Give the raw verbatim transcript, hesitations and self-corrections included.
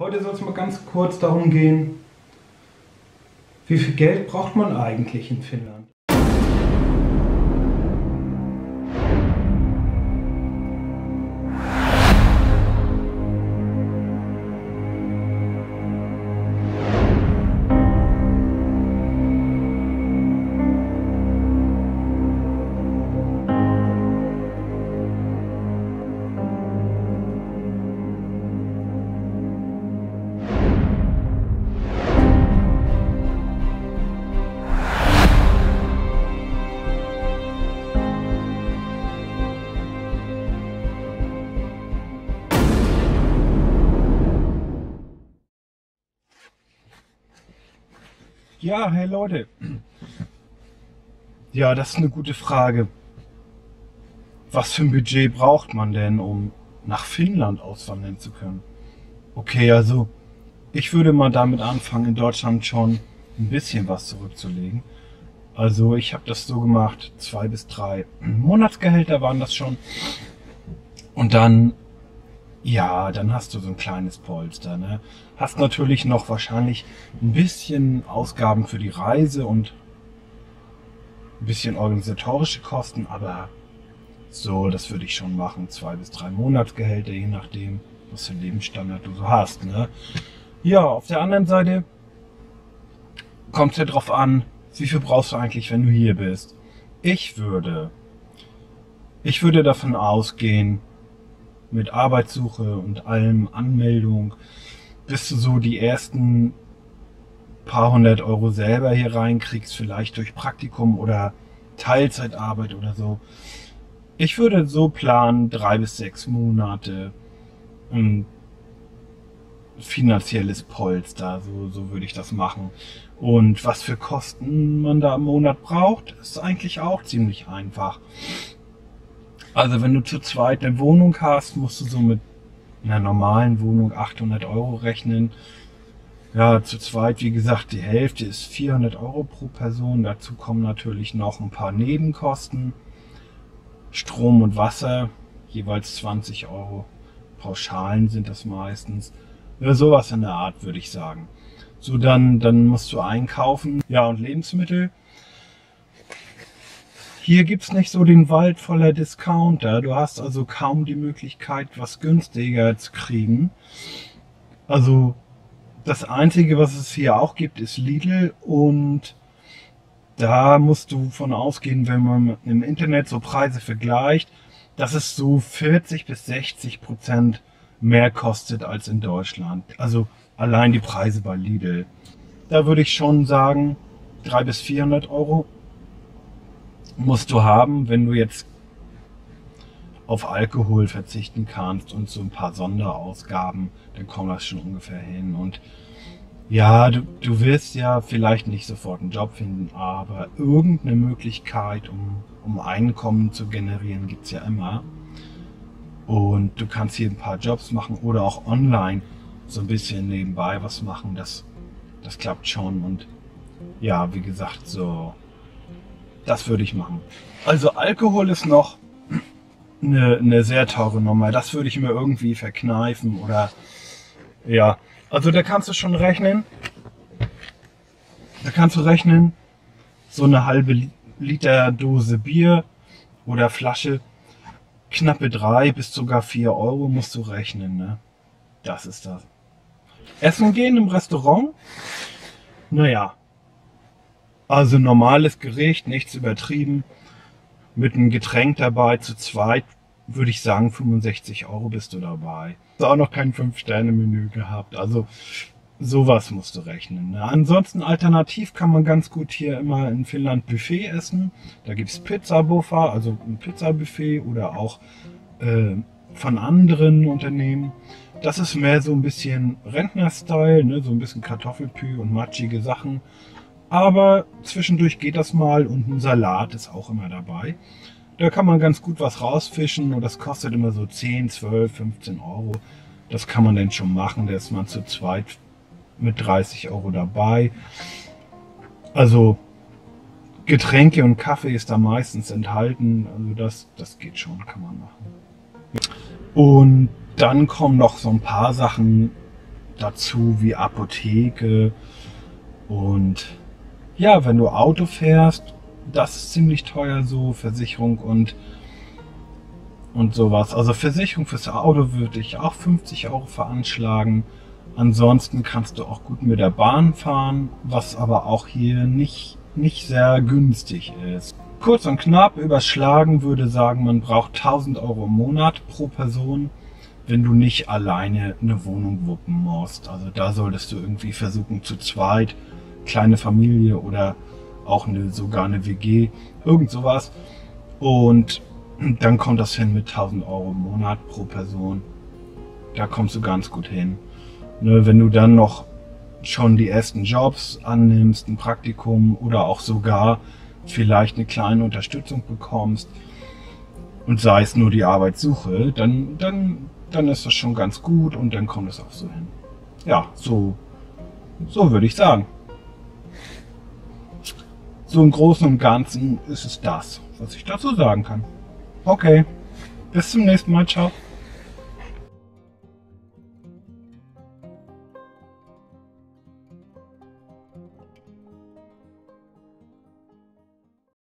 Heute soll es mal ganz kurz darum gehen, wie viel Geld braucht man eigentlich in Finnland? Ja, hey Leute. Ja, das ist eine gute Frage. Was für ein Budget braucht man denn, um nach Finnland auswandern zu können? Okay, also ich würde mal damit anfangen, in Deutschland schon ein bisschen was zurückzulegen. Also ich habe das so gemacht, zwei bis drei Monatsgehälter waren das schon. Und dann, ja, dann hast du so ein kleines Polster, ne? Hast natürlich noch wahrscheinlich ein bisschen Ausgaben für die Reise und ein bisschen organisatorische Kosten, aber so, das würde ich schon machen. Zwei bis drei Monatsgehälter, je nachdem, was für einen Lebensstandard du so hast, ne? Ja, auf der anderen Seite kommt es ja drauf an, wie viel brauchst du eigentlich, wenn du hier bist. Ich würde, ich würde davon ausgehen, mit Arbeitssuche und allem, Anmeldung, bis du so die ersten paar hundert Euro selber hier reinkriegst, vielleicht durch Praktikum oder Teilzeitarbeit oder so. Ich würde so planen, drei bis sechs Monate ein finanzielles Polster, so, so würde ich das machen. Und was für Kosten man da im Monat braucht, ist eigentlich auch ziemlich einfach. Also wenn du zu zweit eine Wohnung hast, musst du so mit einer normalen Wohnung achthundert Euro rechnen. Ja, zu zweit, wie gesagt, die Hälfte ist vierhundert Euro pro Person. Dazu kommen natürlich noch ein paar Nebenkosten. Strom und Wasser, jeweils zwanzig Euro. Pauschalen sind das meistens. Ja, sowas in der Art, würde ich sagen. So, dann, dann musst du einkaufen. Ja, und Lebensmittel. Hier gibt es nicht so den Wald voller Discounter. Du hast also kaum die Möglichkeit, was günstiger zu kriegen. Also das Einzige, was es hier auch gibt, ist Lidl. Und da musst du von ausgehen, wenn man im Internet so Preise vergleicht, dass es so vierzig bis sechzig Prozent mehr kostet als in Deutschland. Also allein die Preise bei Lidl. Da würde ich schon sagen, dreihundert bis vierhundert Euro. Musst du haben, wenn du jetzt auf Alkohol verzichten kannst und so ein paar Sonderausgaben, dann kommt das schon ungefähr hin. Und ja, du, du wirst ja vielleicht nicht sofort einen Job finden, aber irgendeine Möglichkeit, um, um Einkommen zu generieren, gibt es ja immer. Und du kannst hier ein paar Jobs machen oder auch online so ein bisschen nebenbei was machen. Das, das klappt schon. Und ja, wie gesagt, so... Das würde ich machen. Also Alkohol ist noch eine, eine sehr teure Nummer. Das würde ich mir irgendwie verkneifen oder ja. Also da kannst du schon rechnen. Da kannst du rechnen, so eine halbe Liter Dose Bier oder Flasche, knappe drei bis sogar vier Euro musst du rechnen, ne? Das ist das. Essen gehen im Restaurant? Naja. Also normales Gericht, nichts übertrieben, mit einem Getränk dabei, zu zweit würde ich sagen fünfundsechzig Euro bist du dabei. Hast auch noch kein fünf Sterne Menü gehabt, also sowas musst du rechnen. Ansonsten alternativ kann man ganz gut hier immer in Finnland Buffet essen. Da gibt es Pizzabuffer, also ein Pizzabuffet oder auch äh, von anderen Unternehmen. Das ist mehr so ein bisschen Rentner-Style, ne? So ein bisschen Kartoffelpü und matschige Sachen. Aber zwischendurch geht das mal und ein Salat ist auch immer dabei. Da kann man ganz gut was rausfischen und das kostet immer so zehn, zwölf, fünfzehn Euro. Das kann man dann schon machen, da ist man zu zweit mit dreißig Euro dabei. Also Getränke und Kaffee ist da meistens enthalten, also das, das geht schon, kann man machen. Und dann kommen noch so ein paar Sachen dazu wie Apotheke. Und ja, wenn du Auto fährst, das ist ziemlich teuer, so Versicherung und und sowas. Also Versicherung fürs Auto würde ich auch fünfzig Euro veranschlagen. Ansonsten kannst du auch gut mit der Bahn fahren, was aber auch hier nicht, nicht sehr günstig ist. Kurz und knapp überschlagen würde sagen, man braucht tausend Euro im Monat pro Person, wenn du nicht alleine eine Wohnung wuppen musst. Also da solltest du irgendwie versuchen, zu zweit, kleine Familie oder auch eine, sogar eine W G, irgend sowas. Und dann kommt das hin mit tausend Euro im Monat pro Person. Da kommst du ganz gut hin. Ne, wenn du dann noch schon die ersten Jobs annimmst, ein Praktikum oder auch sogar vielleicht eine kleine Unterstützung bekommst und sei es nur die Arbeitssuche, dann, dann, dann ist das schon ganz gut und dann kommt es auch so hin. Ja, so, so würde ich sagen. So im Großen und Ganzen ist es das, was ich dazu sagen kann. Okay, bis zum nächsten Mal, ciao.